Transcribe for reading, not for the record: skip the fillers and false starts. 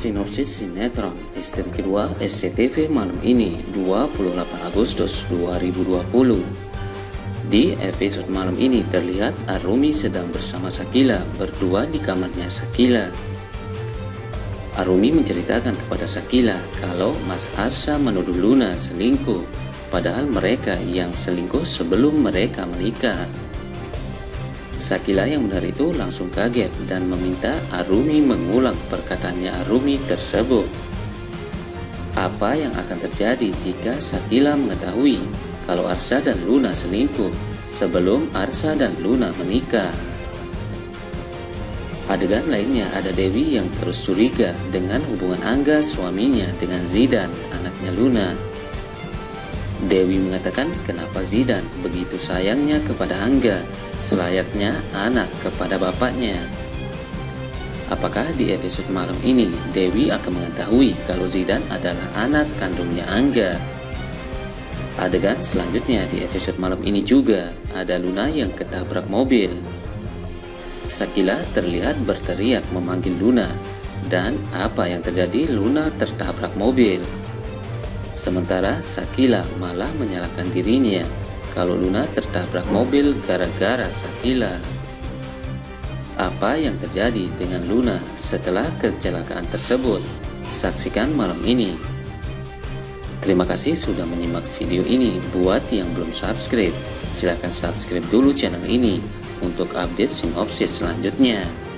Sinopsis sinetron Istri Kedua SCTV malam ini 28 Agustus 2020. Di episode malam ini terlihat Arumi sedang bersama Shakila berdua di kamarnya Shakila. Arumi menceritakan kepada Shakila kalau Mas Arsya menuduh Luna selingkuh, padahal mereka yang selingkuh sebelum mereka menikah. Shakila yang benar itu langsung kaget dan meminta Arumi mengulang perkataannya Arumi tersebut. Apa yang akan terjadi jika Shakila mengetahui kalau Arsya dan Luna selingkuh sebelum Arsya dan Luna menikah? Adegan lainnya ada Dewi yang terus curiga dengan hubungan Angga suaminya dengan Zidan, anaknya Luna. Dewi mengatakan kenapa Zidan begitu sayangnya kepada Angga, selayaknya anak kepada bapaknya. Apakah di episode malam ini Dewi akan mengetahui kalau Zidan adalah anak kandungnya Angga? Adegan selanjutnya di episode malam ini juga ada Luna yang ketabrak mobil. Shakila terlihat berteriak memanggil Luna, dan apa yang terjadi, Luna tertabrak mobil. Sementara Shakila malah menyalahkan dirinya kalau Luna tertabrak mobil gara-gara Shakila. Apa yang terjadi dengan Luna setelah kecelakaan tersebut? Saksikan malam ini. Terima kasih sudah menyimak video ini. Buat yang belum subscribe, silahkan subscribe dulu channel ini untuk update sinopsis selanjutnya.